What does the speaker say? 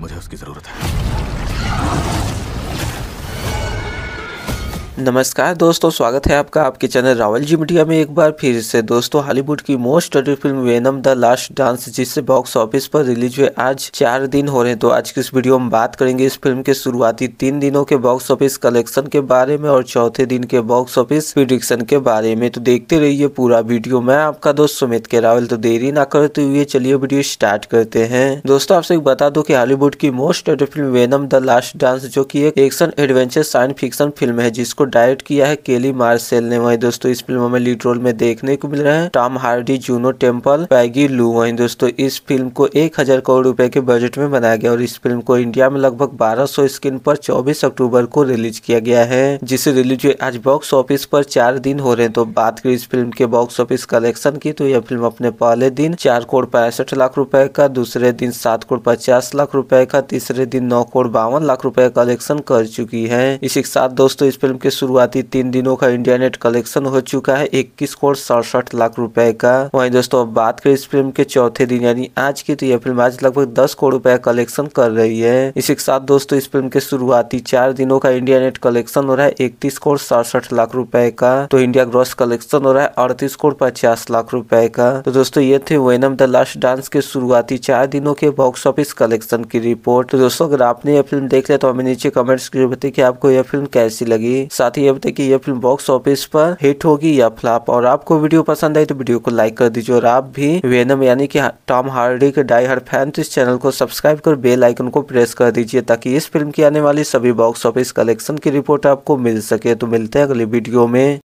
मुझे उसकी जरूरत है। नमस्कार दोस्तों, स्वागत है आपका आपके चैनल रावल जी मीडिया में एक बार फिर से। दोस्तों, हॉलीवुड की most studied film Venom the last dance, जिससे बॉक्स ऑफिस पर रिलीज हुए आज 4 दिन हो रहे हैं। तो आज की इस वीडियो में बात करेंगे इस फिल्म के शुरुआती 3 दिनों के बॉक्स ऑफिस कलेक्शन के बारे में और चौथे दिन के बॉक्स ऑफिस प्रेडिक्शन के बारे में। तो देखते रहिए पूरा वीडियो। मैं आपका दोस्त सुमित के रावल। तो देरी ना करते हुए चलिए वीडियो स्टार्ट करते हैं। दोस्तों, आपसे बता दो कि हॉलीवुड की most studied film Venom the last dance, जो की एक action adventure science fiction film है, जिसको डायरेक्ट किया है केली मार्सेल ने। वहीं दोस्तों, इस फिल्म में लीड रोल में देखने को मिल रहे हैं Tom Hardy, Juno Temple, Peggy Lu. वहीं दोस्तों, इस फिल्म को 1000 करोड़ रुपए के बजट में बनाया गया और इस फिल्म को इंडिया में लगभग 1200 स्क्रीन पर 24 अक्टूबर को रिलीज किया गया है, जिसे रिलीज हुए आज बॉक्स ऑफिस पर 4 दिन हो रहे हैं। तो बात करें इस फिल्म के बॉक्स ऑफिस कलेक्शन की, तो यह फिल्म अपने पहले दिन 4.65 करोड़ रूपये का, दूसरे दिन 7.50 करोड़ रूपये का, तीसरे दिन 9.52 करोड़ रूपये कलेक्शन कर चुकी है। इसी के साथ दोस्तों, इस फिल्म के शुरुआती 3 दिनों का इंडिया नेट कलेक्शन हो चुका है 21.67 करोड़ रुपए का। वहीं दोस्तों, अब बात करें इस फिल्म के चौथे दिन यानी आज की, तो यह फिल्म आज लगभग 10 करोड़ रुपए कलेक्शन कर रही है। इसी के साथ दोस्तों, इस फिल्म के शुरुआती 4 दिनों का इंडिया नेट कलेक्शन हो रहा है 31.67 करोड़ रुपए का। तो इंडिया ग्रॉस कलेक्शन हो रहा है 38.50 करोड़ रुपए का। तो दोस्तों, ये थे वेनम द लास्ट डांस के शुरुआती 4 दिनों के बॉक्स ऑफिस कलेक्शन की रिपोर्ट। तो दोस्तों, अगर आपने यह फिल्म देख लिया तो हमें नीचे कमेंट्स करके बताइए कि आपको यह फिल्म कैसी लगी। साथ ही ये बताइए कि यह फिल्म बॉक्स ऑफिस पर हिट होगी या फ्लॉप। और आपको वीडियो पसंद आई तो वीडियो को लाइक कर दीजिए। और आप भी वेनम यानी कि टॉम हार्डी के डाई हार्ड फैन, तो इस चैनल को सब्सक्राइब कर बेल आइकन को प्रेस कर दीजिए ताकि इस फिल्म की आने वाली सभी बॉक्स ऑफिस कलेक्शन की रिपोर्ट आपको मिल सके। तो मिलते हैं अगले वीडियो में।